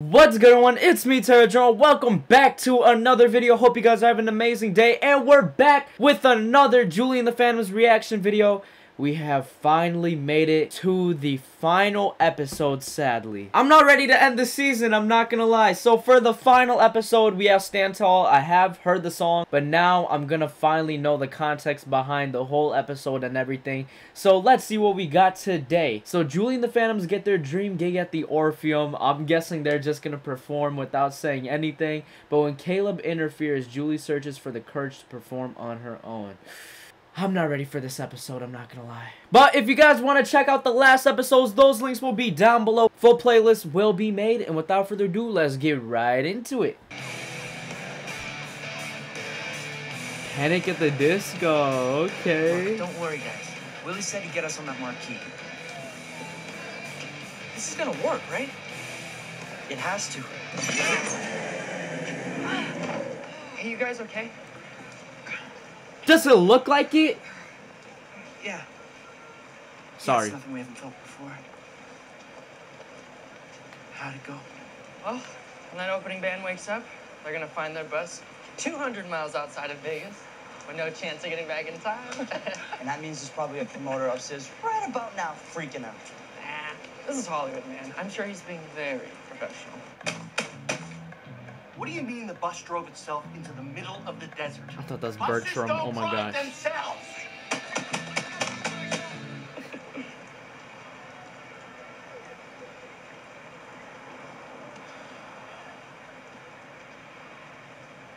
What's good, everyone? It's me, TerraJohn. Welcome back to another video. Hope you guys are having an amazing day. And we're back with another Julie and the Phantoms reaction video. We have finally made it to the final episode, sadly. I'm not ready to end the season, I'm not gonna lie. So for the final episode, we have Stand Tall. I have heard the song, but now I'm gonna finally know the context behind the whole episode and everything. So let's see what we got today. So Julie and the Phantoms get their dream gig at the Orpheum. I'm guessing they're just gonna perform without saying anything. But when Caleb interferes, Julie searches for the courage to perform on her own. I'm not ready for this episode, I'm not gonna lie. But if you guys want to check out the last episodes, those links will be down below. Full playlist will be made, and without further ado, let's get right into it. Panic at the Disco, okay. Look, don't worry, guys. Willie said he'd get us on that marquee. This is gonna work, right? It has to. Hey, you guys okay? Does it look like it? Yeah. Sorry. It's nothing we haven't felt before. How'd it go? Well, when that opening band wakes up, they're gonna find their bus 200 miles outside of Vegas with no chance of getting back in time. And that means there's probably a promoter upstairs right about now freaking out. Nah, this is Hollywood, man. I'm sure he's being very professional. What do you mean the bus drove itself into the middle of the desert? I thought that's Bertram. Oh my gosh.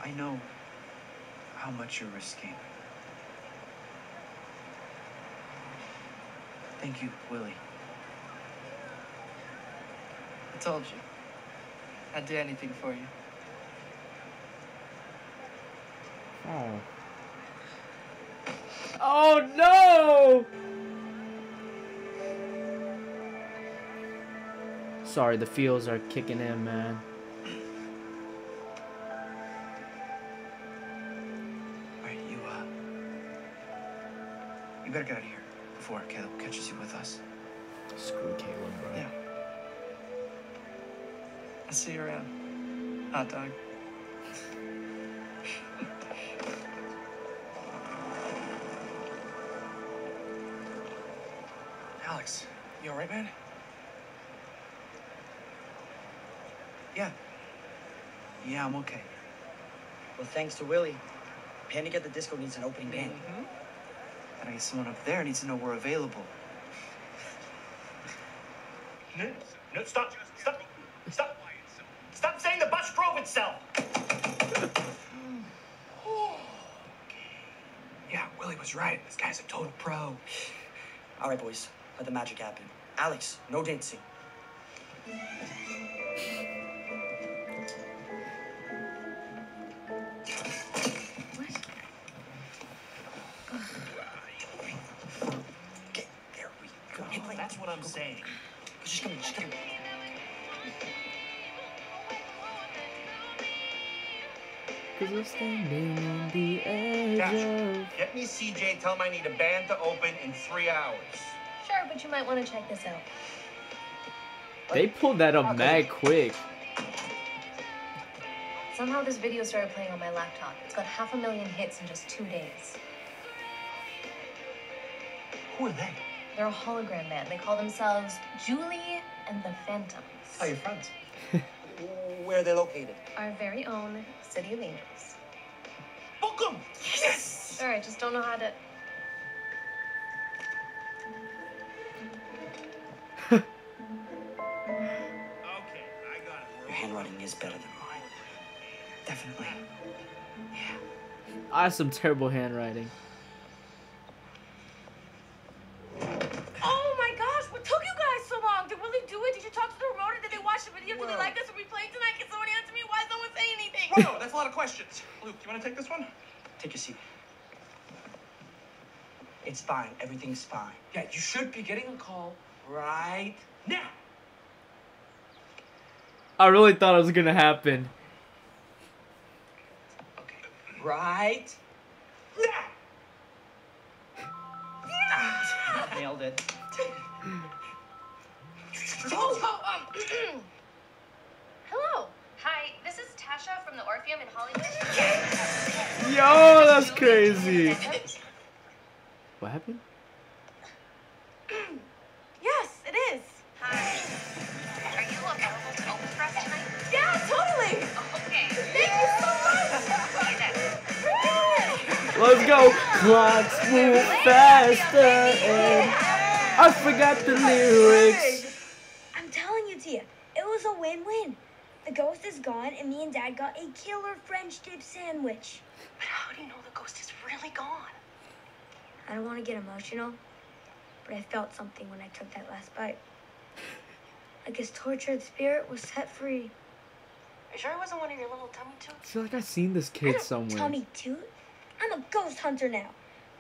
I know how much you're risking. Thank you, Willie. I told you. I'd do anything for you. Oh. Oh no! Sorry, the feels are kicking in, man. Alright, you better get out of here before Caleb catches you with us. Screw Caleb, bro. Yeah. I'll see you around, hot dog. Alex, you alright, man? Yeah, I'm okay. Well, thanks to Willie, Panic at the Disco needs an opening band. Mm-hmm. And I guess someone up there needs to know we're available. No, stop saying the bus drove itself! Yeah, Willie was right. This guy's a total pro. Alright, boys. Let the magic happen. Alex, no dancing. What? Okay, there we go. Oh, that's what I'm saying. Just come. Cause we're standing on the edge Tasha, of... Get me CJ, tell him I need a band to open in 3 hours. Sure, but you might want to check this out. They pulled that up mad quick. Somehow this video started playing on my laptop. It's got 500,000 hits in just 2 days. Who are they? They're a hologram band. They call themselves Julie and the Phantoms. Oh, your friends. Where are they located? Our very own City of Angels. Book them! Yes! All right, just don't know how to... Handwriting is better than mine. Definitely. Yeah. I have some terrible handwriting. Oh my gosh, what took you guys so long? Did Willie do it? Did you talk to the promoter? Did they watch the video? Whoa. Do they like us? Are we playing tonight? Can someone answer me? Why is no one saying anything? Whoa, that's a lot of questions. Luke, do you want to take this one? Take your seat. It's fine. Everything's fine. Yeah, you should be getting a call right now. I really thought it was gonna happen. Okay. Right. Yeah. Nailed it. Hello, Orpheum in Hollywood. Yo, that's crazy. What happened? Yes, it is. Hi. Are you available to open for us tonight? Yeah, totally. Okay. Thank you so much. Let's go. Clocks move faster. And I forgot the lyrics. I'm telling you, Tia, it was a win-win. The ghost is gone, and me and Dad got a killer French dip sandwich. But how do you know the ghost is really gone? I don't want to get emotional, but I felt something when I took that last bite. Like his tortured spirit was set free. Are you sure it wasn't one of your little tummy toots? I feel like I've seen this kid somewhere. Tummy toot? I'm a ghost hunter now.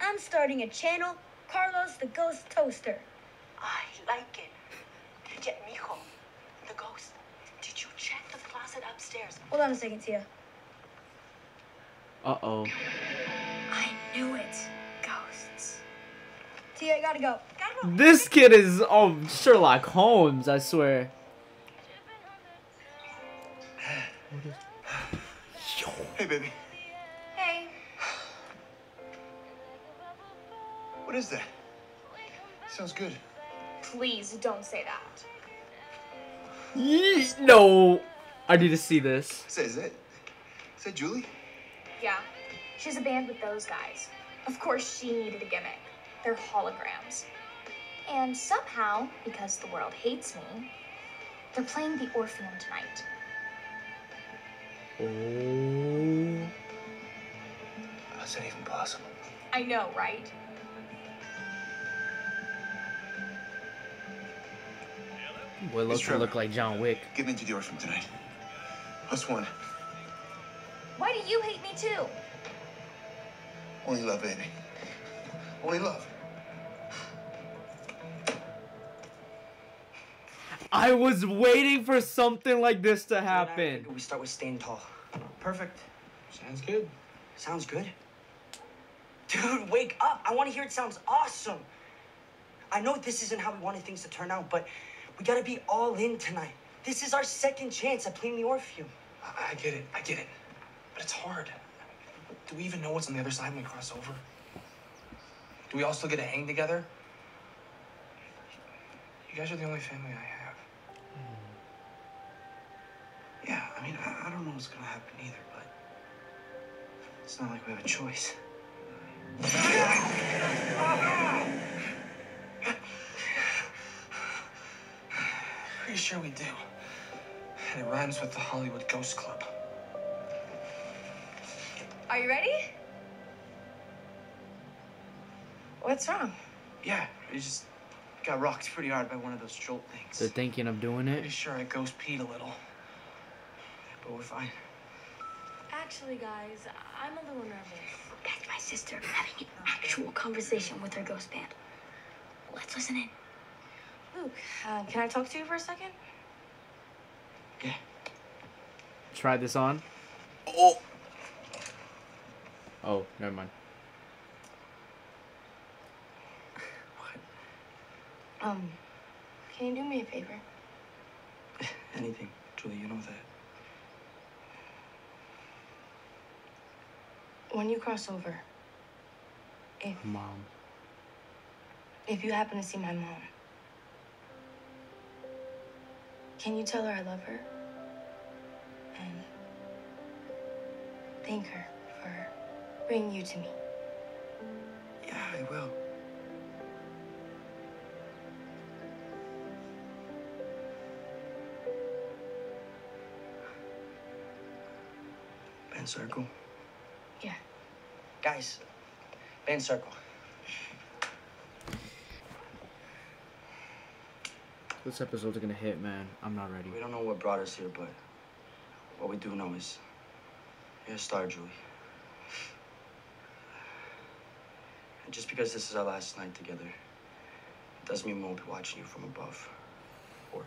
I'm starting a channel, Carlos the Ghost Toaster. I like it. Get Mijo, the ghost. Did you check the closet upstairs? Hold on a second, Tia. Uh-oh. I knew it. Ghosts. Tia, I gotta go. This kid is Sherlock Holmes, I swear. Hey, baby. Hey. What is that? Sounds good. Please don't say that. Yeesh, no, I need to see this. Is that Julie? Yeah, she's a band with those guys. Of course she needed a gimmick. They're holograms. And somehow, because the world hates me, they're playing the Orpheum tonight. Oh. How's that even possible? I know, right? Boy, look like John Wick. Get me into the Orpheum tonight. Us one. Why do you hate me too? Only love, baby. Only love. I was waiting for something like this to happen. We start with Stand Tall. Perfect. Sounds good. Sounds good? Dude, wake up. I want to hear it sounds awesome. I know this isn't how we wanted things to turn out, but we gotta be all in tonight. This is our second chance at playing the Orpheum. I get it. But it's hard. Do we even know what's on the other side when we cross over? Do we all still get to hang together? You guys are the only family I have. Mm. Yeah, I mean, I don't know what's gonna happen either, but it's not like we have a choice. Pretty sure we do, and it rhymes with the Hollywood Ghost Club. Are you ready? What's wrong? Yeah, I just got rocked pretty hard by one of those jolt things. They're thinking of doing it? Pretty sure I ghost peed a little, but we're fine. Actually, guys, I'm a little nervous. That's my sister having an actual conversation with her ghost band. Let's listen in. Luke, can I talk to you for a second? Yeah. Try this on. Oh. Oh, never mind. What? Can you do me a favor? Anything, Julie, you know that. When you cross over, if you happen to see my mom, can you tell her I love her and thank her for bringing you to me? Yeah, I will. Band circle? Yeah. Guys, band circle. This episode's gonna hit, man. I'm not ready. We don't know what brought us here, but what we do know is you're a star, Julie. And just because this is our last night together, it doesn't mean we won't be watching you from above. Or...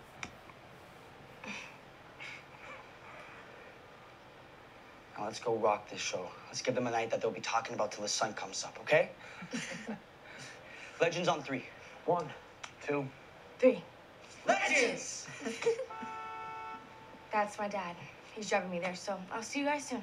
Now let's go rock this show. Let's give them a night that they'll be talking about till the sun comes up, okay? Legends on three. 1, 2, 3. Legends! That's my dad. He's driving me there, so I'll see you guys soon.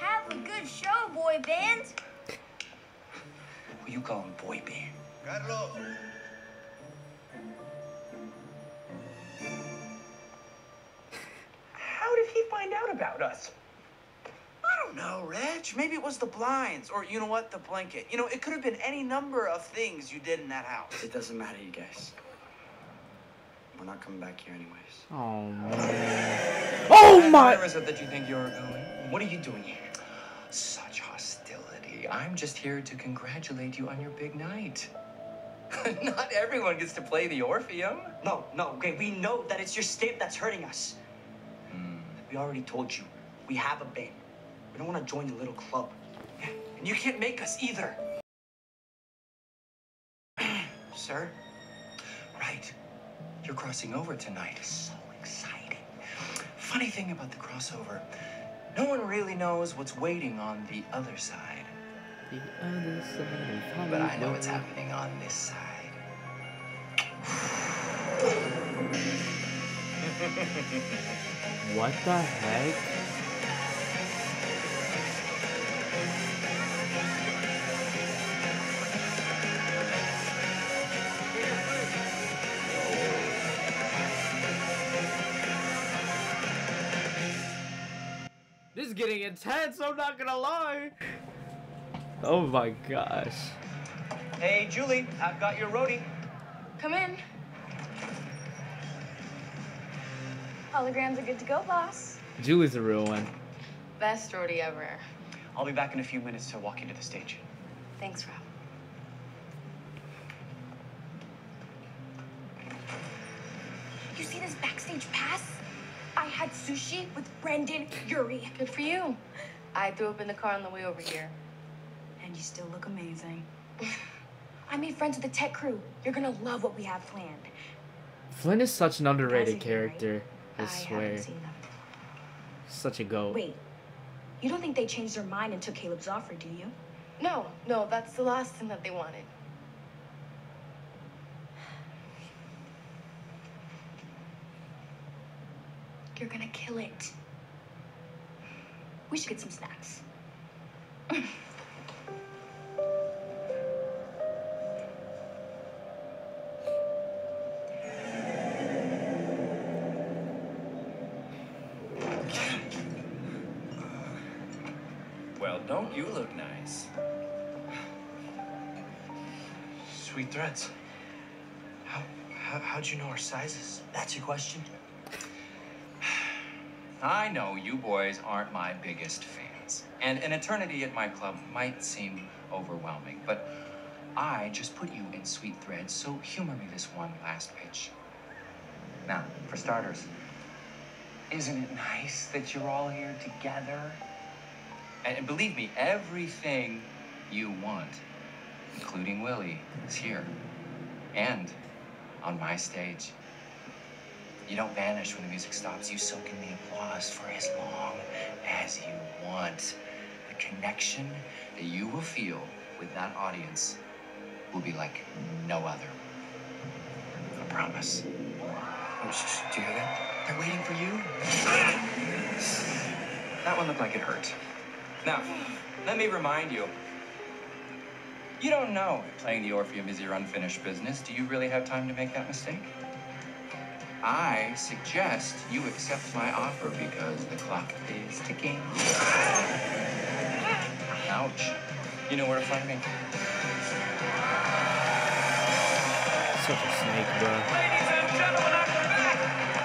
Have a good show, boy band. Who you calling boy band? Carlos. About us. I don't know, Reg. Maybe it was the blinds, or you know what, the blanket. You know, it could have been any number of things you did in that house. It doesn't matter, you guys. We're not coming back here anyways. Oh, man. Oh, my! Where is it that you think you're going? What are you doing here? Such hostility. I'm just here to congratulate you on your big night. Not everyone gets to play the Orpheum. No, okay, we know that it's your state that's hurting us. We already told you. We have a band. We don't want to join the little club. And you can't make us either. Sir? Right. You're crossing over tonight. So exciting. Funny thing about the crossover, no one really knows what's waiting on the other side. The other side. But I know what's happening on this side. What the heck? This is getting intense, I'm not gonna lie. Oh my gosh. Hey, Julie, I've got your roadie. Come in. Holograms are good to go, boss. Julie's a real one. Best roadie ever. I'll be back in a few minutes to walk you to the stage. Thanks, Rob. You see this backstage pass? I had sushi with Brendan Yuri. Good for you. I threw up in the car on the way over here. And you still look amazing. I made friends with the tech crew. You're gonna love what we have planned. Flynn is such an underrated character. Right? I swear. Such a goat. Wait, you don't think they changed their mind and took Caleb's offer, do you? No, that's the last thing that they wanted. You're gonna kill it. We should get some snacks. Don't you look nice? Sweet threads. How'd you know our sizes? That's your question? I know you boys aren't my biggest fans. And an eternity at my club might seem overwhelming, but I just put you in sweet threads, so humor me this one last pitch. Now, for starters, isn't it nice that you're all here together? And believe me, everything you want, including Willie, is here. And on my stage. You don't vanish when the music stops. You soak in the applause for as long as you want. The connection that you will feel with that audience will be like no other. I promise. Oh, do you hear that? They're waiting for you. That one looked like it hurt. Now, let me remind you, you don't know if playing the Orpheum is your unfinished business. Do you really have time to make that mistake? I suggest you accept my offer because the clock is ticking. Ouch. You know where to find me. Such a snake, bro. Ladies and gentlemen, I'm back!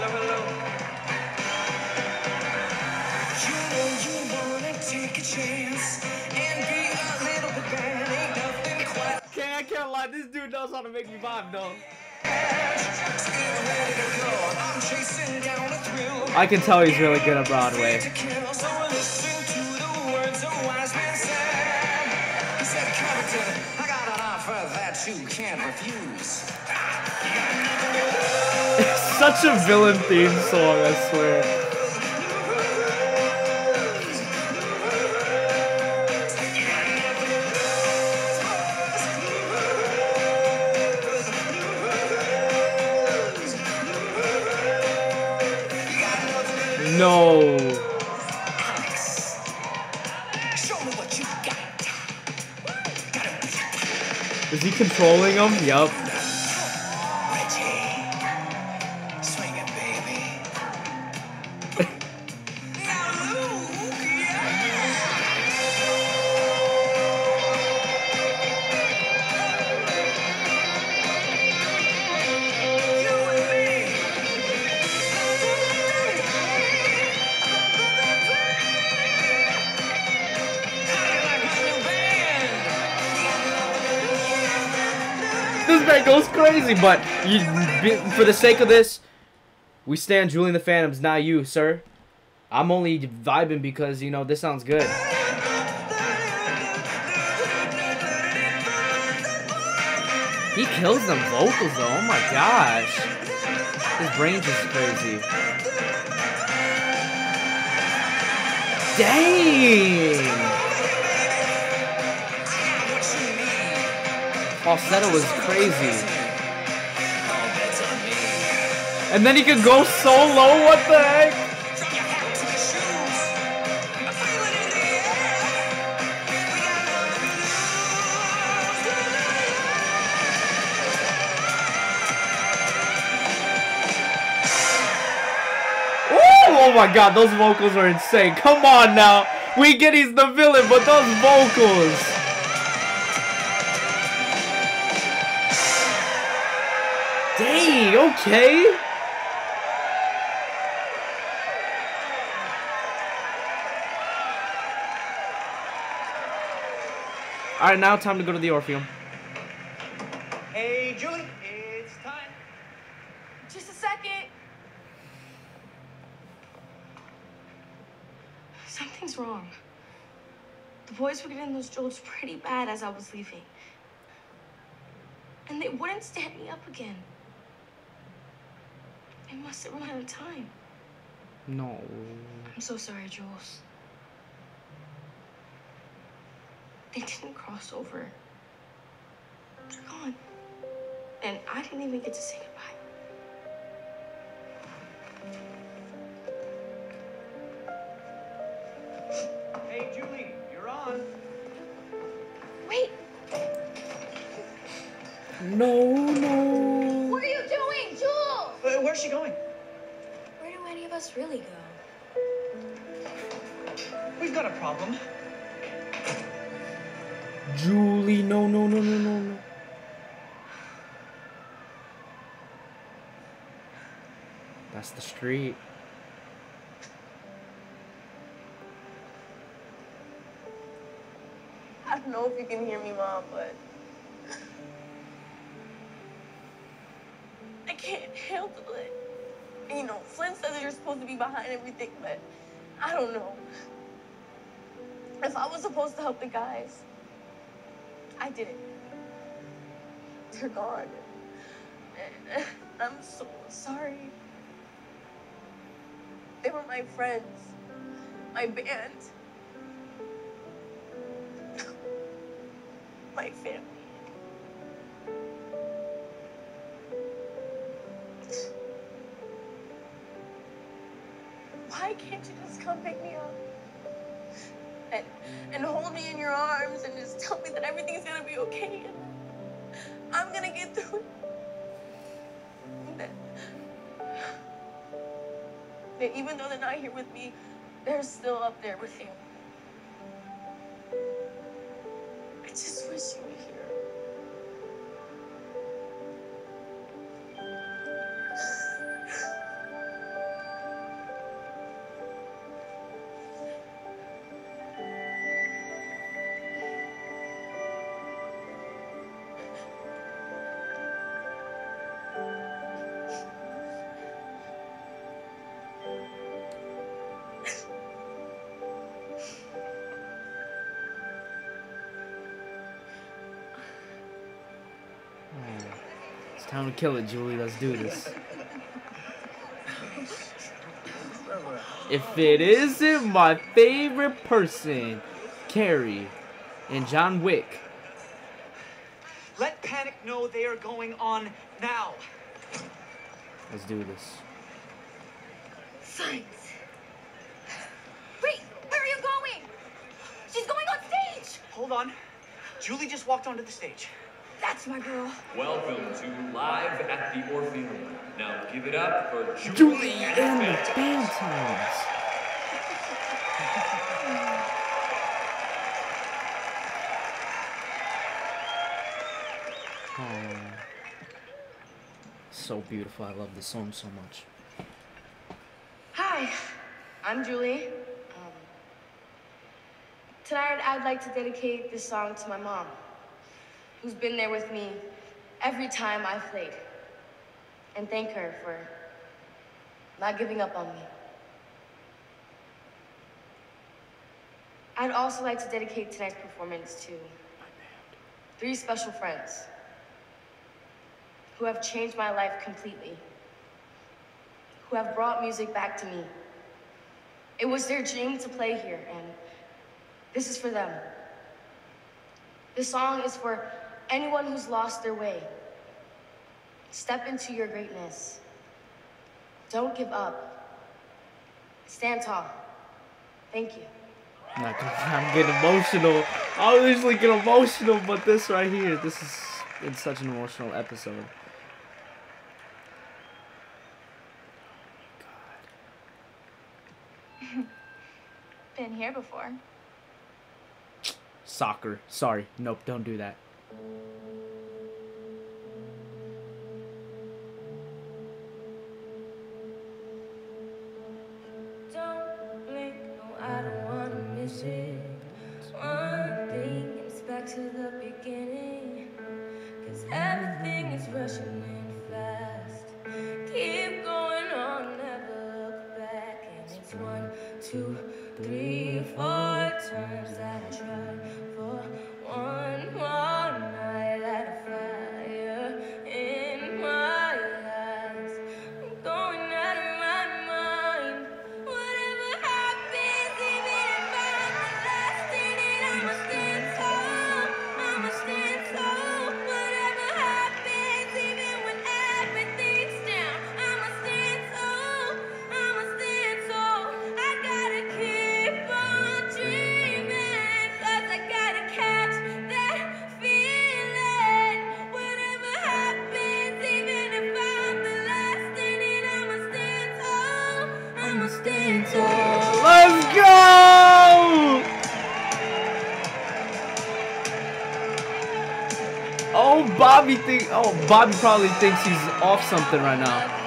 Hello. Chance and be a little bit bad, ain't nothing quite. Okay, I can't lie, this dude knows how to make me vibe though. I can tell he's really good at Broadway. I got an offer that you can't refuse. such a villain theme song, I swear. No. Alex, show me what you got. Is he controlling him? Yup. Reggie, swing it, baby. Now Luke, yeah. You and me. This man goes crazy, but for the sake of this, we stand Julie and the Phantoms, not you, sir. I'm only vibing because, you know, this sounds good. He kills them vocals, though. Oh, my gosh. His range is crazy. Dang! Falsetto was crazy. And then he could go so low, what the heck? Oh my god, those vocals are insane. Come on now. We get he's the villain, but those vocals. Dang, okay. Alright, now time to go to the Orpheum. Hey, Julie, it's time. Just a second. Something's wrong. The boys were getting those jolts pretty bad as I was leaving. And they wouldn't stand me up again. I must have run out of time. No. I'm so sorry, Jules. They didn't cross over. They're gone. And I didn't even get to say goodbye. Hey, Julie, you're on. Wait. No. Where's she going? Where do any of us really go? We've got a problem. Julie, no, no, no, no, no, no. That's the street. I don't know if you can hear me, Mom, but... I can't handle it. You know, Flynn says that you're supposed to be behind everything, but I don't know. If I was supposed to help the guys, I didn't. They're gone. I'm so sorry. They were my friends, my band, my family. Why can't you just come pick me up and hold me in your arms and just tell me that everything's gonna be okay and I'm gonna get through it? And that even though they're not here with me, they're still up there with you. I just wish you were here. Time to kill it, Julie. Let's do this. if it isn't my favorite person, Carrie and John Wick. Let Panic know they are going on now. Let's do this. Science. Wait, where are you going? She's going on stage. Hold on. Julie just walked onto the stage. That's my girl. Welcome to Live at the Orpheum. Now give it up for Julie and the Phantoms. Oh, so beautiful. I love this song so much. Hi, I'm Julie. Tonight I'd like to dedicate this song to my mom, who's been there with me every time I've played, and thank her for not giving up on me. I'd also like to dedicate tonight's performance to three special friends who have changed my life completely, who have brought music back to me. It was their dream to play here, and this is for them. This song is for anyone who's lost their way. Step into your greatness. Don't give up. Stand tall. Thank you. I'm getting emotional. I usually get emotional, but this right here, this is, it's such an emotional episode. Oh my God. Been here before. Soccer. Sorry. Nope. Don't do that. Don't blink. No, I don't want to miss it. One thing is back to the beginning. Cause everything is rushing in fast. Keep going on. Never look back. And it's 1, 2, 3, 4. Times that I tried for one more night at a fire in my eyes. I'm going out of my mind. Whatever happens, even if I'm the last in it, I'ma stand tall. I'ma stand tall. Whatever happens, even when everything's down, I'ma stand tall. I'ma stand tall. I gotta keep on dreaming. Let's go! Oh, Bobby think. Oh, Bobby probably thinks he's off something right now.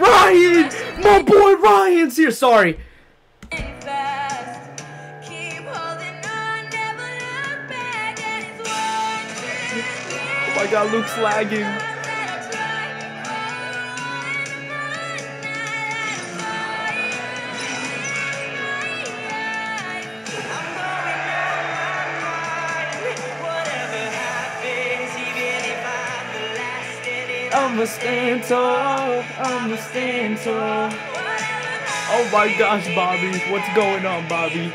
Ryan, my boy Ryan's here. Sorry. I got Luke's lagging. I'ma stand tall. I'ma stand tall. Oh my gosh, Bobby. What's going on, Bobby?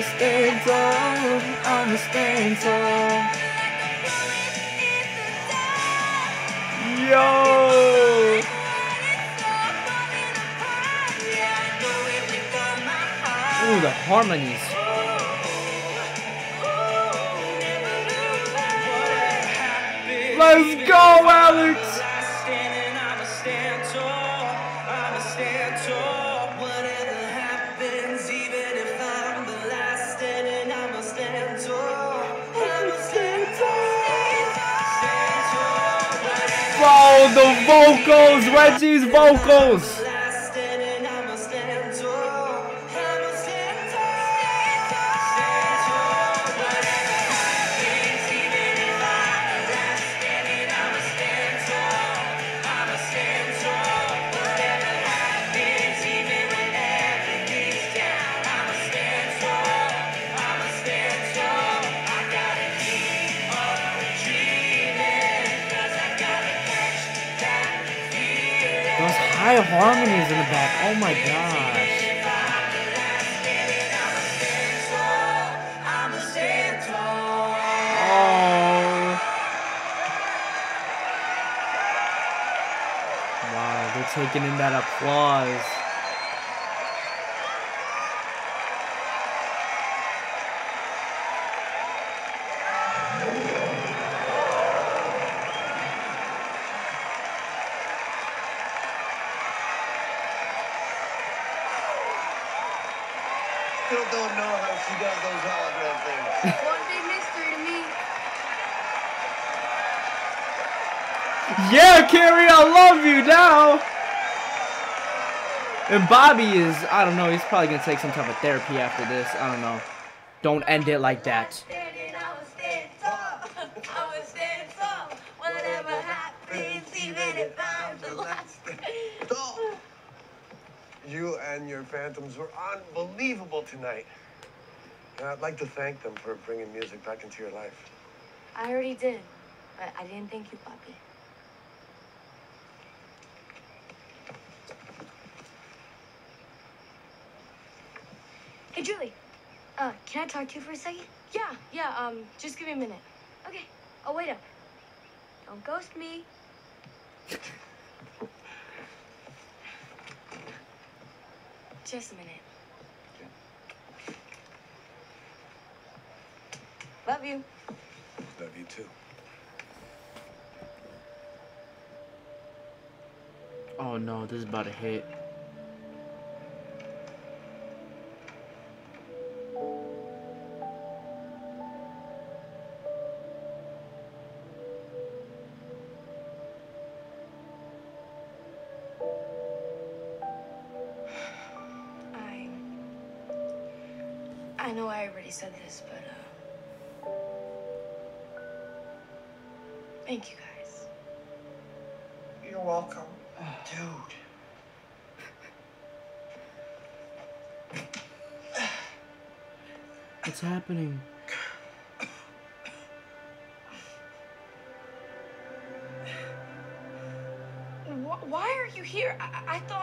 Stand tall, I'ma stand tall. Yo! Ooh, the harmonies. Let's go, Alex! Oh, the vocals, Reggie's vocals. high harmonies in the back. Oh my gosh. Oh. Wow, they're taking in that applause. Yeah, Carrie, I love you now. And Bobby is, I don't know, he's probably going to take some type of therapy after this. I don't know. Don't end it like that. You and your Phantoms were unbelievable tonight. And I'd like to thank them for bringing music back into your life. I already did, but I didn't thank you, Bobby. Hey, Julie, can I talk to you for a second? Yeah, just give me a minute. Okay, I'll wait up. Don't ghost me. Just a minute. Okay. Love you. Love you too. Oh no, this is about to hit. I know I already said this, but, thank you guys. You're welcome. Dude. What's happening? Why are you here? I thought...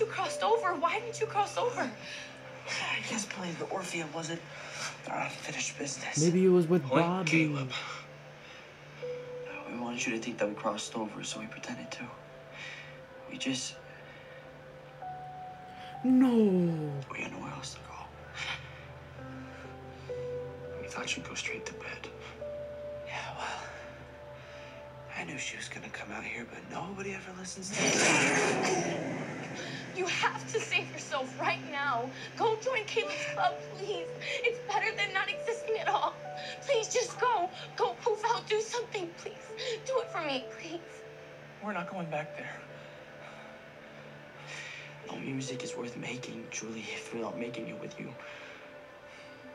you crossed over. Why didn't you cross over? I just played the Orpheum wasn't our unfinished business. Maybe it was with Bobby. Caleb. We wanted you to think that we crossed over, so we pretended to. We just... No. We had nowhere else to go. We thought you'd go straight to bed. Yeah, well... I knew she was gonna come out here, but nobody ever listens to her. You have to save yourself right now. Go join Caleb's club, please. It's better than not existing at all. Please, just go. Go poof out. Do something, please. Do it for me, please. We're not going back there. No music is worth making, Julie, if we're not making it with you.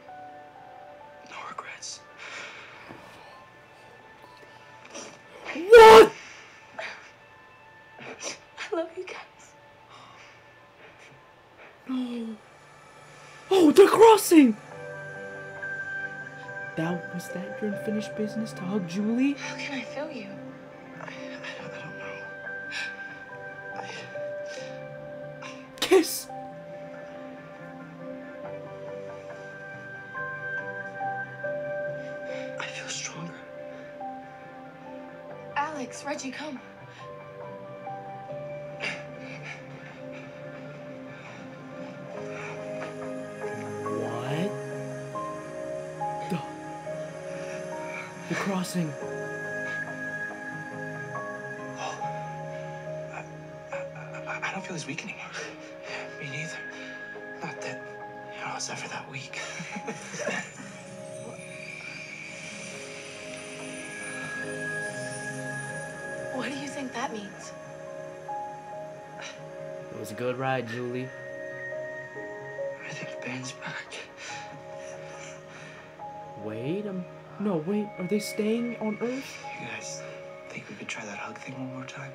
No regrets. What? I love you guys. No. Oh, they're crossing! Was that your unfinished business to hug Julie? How can I feel you? I don't know. Kiss! I feel stronger. Alex, Reggie, come. Crossing. Oh, I don't feel as weak anymore. Me neither. Not that, you know, I was ever that weak. What do you think that means? It was a good ride, Julie. I think the band's back. Wait a minute. No, wait, are they staying on Earth? You guys think we could try that hug thing one more time?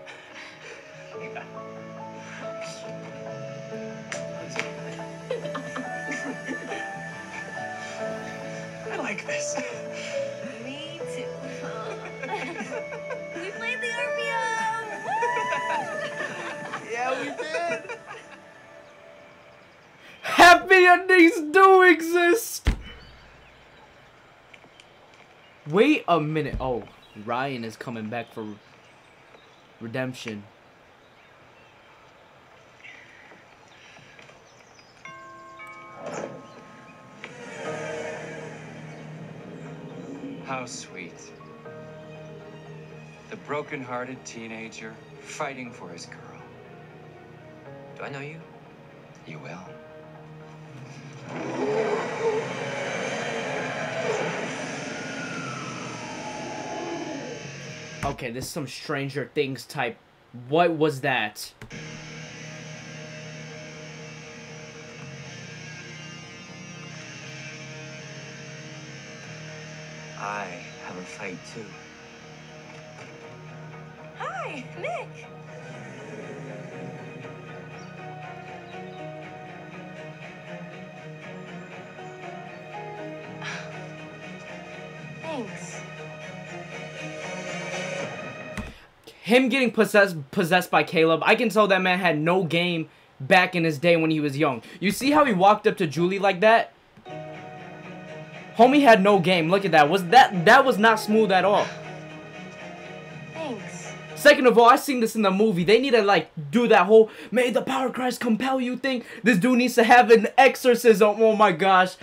I like this. Me too. We played the Orpheum! Woo! Yeah, we did! Happy endings do exist! Wait a minute. Oh, Ryan is coming back for redemption. How sweet. The broken-hearted teenager fighting for his girl. Do I know you? You will. Okay, this is some Stranger Things type. What was that? I have a fight too. Hi, Nick. Thanks. Him getting possessed by Caleb, I can tell that man had no game back in his day when he was young. You see how he walked up to Julie like that? Homie had no game. Look at that. Was that was not smooth at all. Thanks. Second of all, I seen this in the movie. They need to like do that whole "May the power of Christ compel you" thing. This dude needs to have an exorcism. Oh my gosh.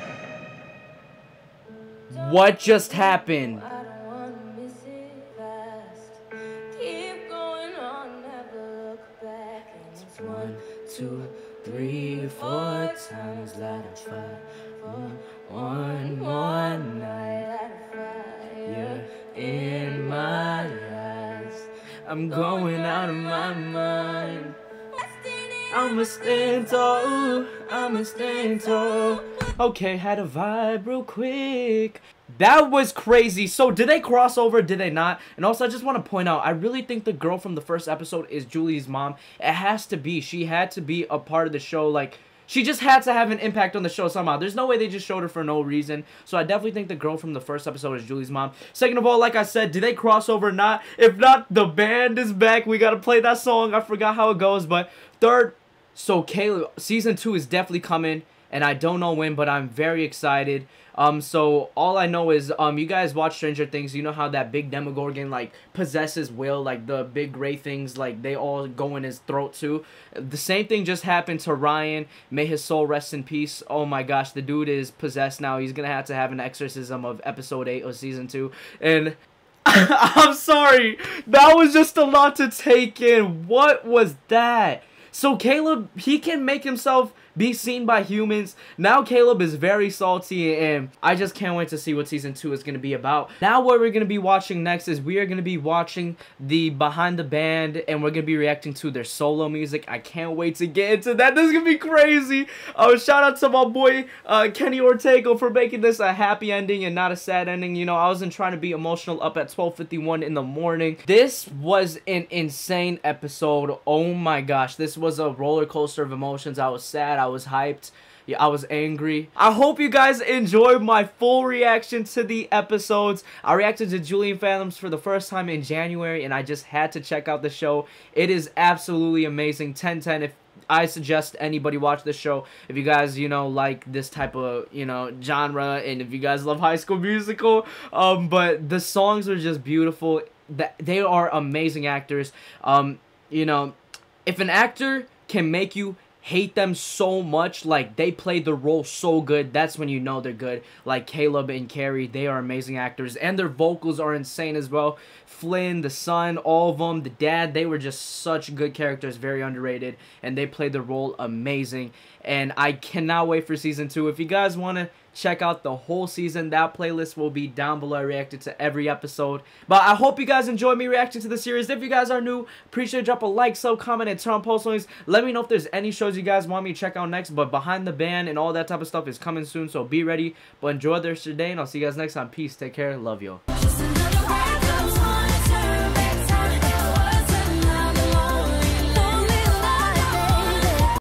What just happened? It's 1, 2, 3, 4 times light of fire. One more night, you're in my eyes. I'm going out of my mind. I'ma stand tall, I'ma stand tall. Okay, had a vibe real quick. That was crazy. So did they cross over? Did they not? And also I just want to point out, I really think the girl from the first episode is Julie's mom. It has to be. She had to be a part of the show. Like, she just had to have an impact on the show somehow. There's no way they just showed her for no reason. So I definitely think the girl from the first episode is Julie's mom. Second of all, like I said, did they cross over or not? If not, the band is back. We gotta play that song. I forgot how it goes. But third, so Caleb, season 2 is definitely coming. And I don't know when, but I'm very excited. So all I know is, you guys watch Stranger Things. You know how that big Demogorgon, like, possesses Will. Like, the big gray things, like, they all go in his throat, too. The same thing just happened to Ryan. May his soul rest in peace. Oh, my gosh. The dude is possessed now. He's gonna have to have an exorcism of episode 8 of season 2. And I'm sorry. That was just a lot to take in. What was that? So Caleb, he can make himself be seen by humans. Now Caleb is very salty, and I just can't wait to see what season 2 is going to be about. Now what we're going to be watching next is we are going to be watching the Behind the Band, and we're going to be reacting to their solo music. I can't wait to get into that. This is going to be crazy. Shout out to my boy Kenny Ortega for making this a happy ending and not a sad ending. You know, I wasn't trying to be emotional up at 12:51 in the morning. This was an insane episode. Oh my gosh, this was a roller coaster of emotions. I was sad, I was hyped, I was angry. I hope you guys enjoyed my full reaction to the episodes. I reacted to Julie and Phantoms for the first time in January, and I just had to check out the show. It is absolutely amazing. 10/10. If I suggest anybody watch this show, if you guys, you know, like this type of, you know, genre, and if you guys love High School Musical. But the songs are just beautiful. They are amazing actors. You know, if an actor can make you hate them so much, like they play the role so good, that's when you know they're good. Like Caleb and Carrie, they are amazing actors, and their vocals are insane as well. Flynn, the son, all of them, the dad, they were just such good characters, very underrated, and they played the role amazing. And I cannot wait for season 2. If you guys want to check out the whole season, that playlist will be down below. I reacted to every episode. But I hope you guys enjoyed me reacting to the series. If you guys are new, appreciate it. Drop a like, sub, comment, and turn on post links. Let me know if there's any shows you guys want me to check out next. But Behind the Band and all that type of stuff is coming soon, so be ready. But enjoy the rest of your day, and I'll see you guys next time. Peace, take care, love you.